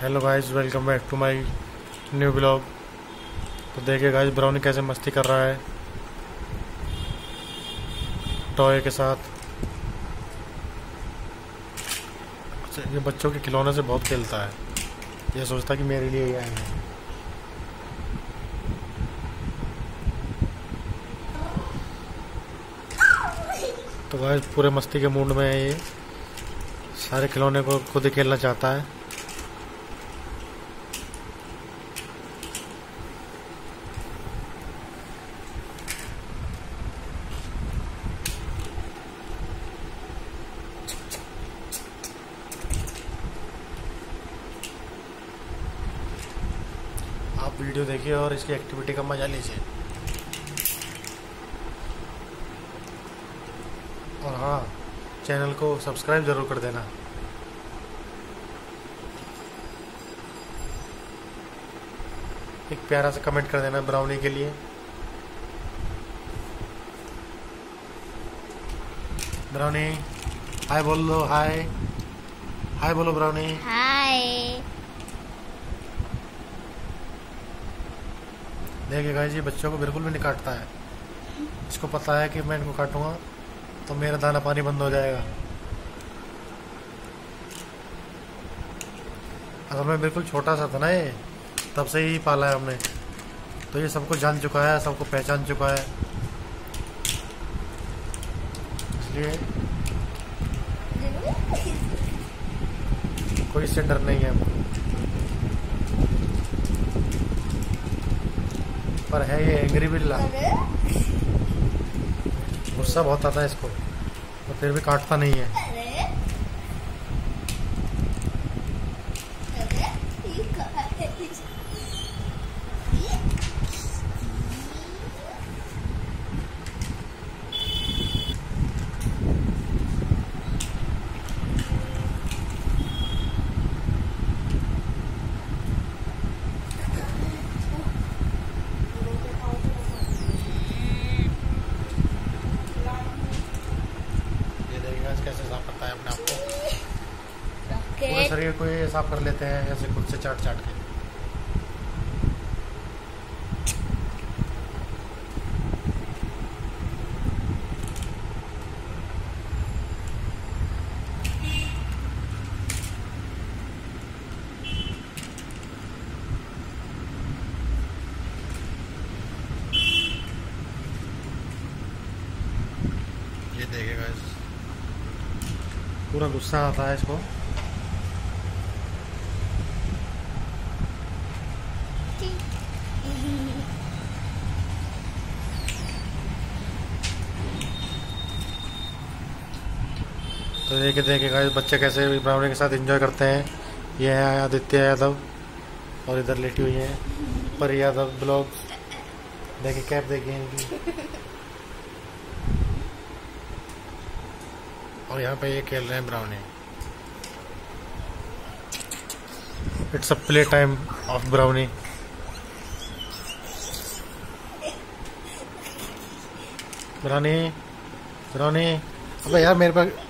Hello guys, welcome back to my new blog. तो देखिए guys, brownie कैसे मस्ती कर रहा है टॉय के साथ। ये बच्चों के खिलौने से बहुत खेलता है, ये सोचता है कि मेरे लिए ये आए हैं। तो गाइस पूरे मस्ती के मूड में है, ये सारे खिलौने को खुद ही खेलना चाहता है। आप वीडियो देखिए और इसकी एक्टिविटी का मजा लीजिए। और हाँ, चैनल को सब्सक्राइब जरूर कर देना। एक प्यारा सा कमेंट कर देना ब्राउनी के लिए। ब्राउनी हाय बोल दो, हाय हाय बोलो ब्राउनी, हाय। देखिए गाइस, ये बच्चों को बिल्कुल भी नहीं काटता है। इसको पता है कि मैं इनको काटूंगा तो मेरा दाना पानी बंद हो जाएगा। अगर मैं बिल्कुल छोटा सा था ना, ये तब से ही पाला है हमने, तो ये सबको जान चुका है, सबको पहचान चुका है। इसलिए कोई इससे डर नहीं है हमको। पर है ये एंग्री बिल्ला, गुस्सा बहुत आता है इसको, तो फिर भी काटता नहीं है। पूरे शरीर को ये साफ कर लेते हैं ऐसे, खुद से चाट चाट के। ये देखिए गाइस, पूरा गुस्सा आता है इसको। तो देखे गाइस, बच्चे कैसे ब्राउनी के साथ एंजॉय करते हैं। ये है आदित्य यादव और इधर लेटी हुई है परी यादव। ब्लॉग्स देखे, कैप देखिए इनकी। और यहाँ पे ये खेल रहे हैं brownie. It's a play time of brownie. Brownie brownie, अबे यार मेरे पास